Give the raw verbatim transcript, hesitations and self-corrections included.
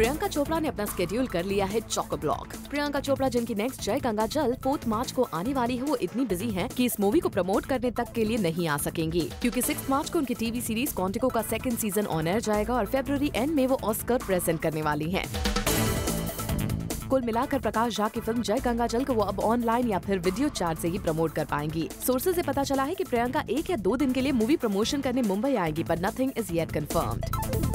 प्रियंका चोपड़ा ने अपना स्केड्यूल कर लिया है चॉको ब्लॉक। प्रियंका चोपड़ा जिनकी नेक्स्ट जय गंगाजल फोर्थ मार्च को आने वाली है, वो इतनी बिजी हैं कि इस मूवी को प्रमोट करने तक के लिए नहीं आ सकेंगी, क्योंकि सिक्स मार्च को उनकी टीवी सीरीज क्वांटिको का सेकंड सीजन ऑन एयर जाएगा और फरवरी एंड में वो ऑस्कर प्रेजेंट करने वाली है। कुल मिलाकर प्रकाश झा की फिल्म जय गंगाजल को वो अब ऑनलाइन या फिर वीडियो चैट से ही प्रमोट कर पाएंगी। सोर्सेज से पता चला है कि प्रियंका एक या दो दिन के लिए मूवी प्रमोशन करने मुंबई आएगी, पर नथिंग इज येट कंफर्म्ड।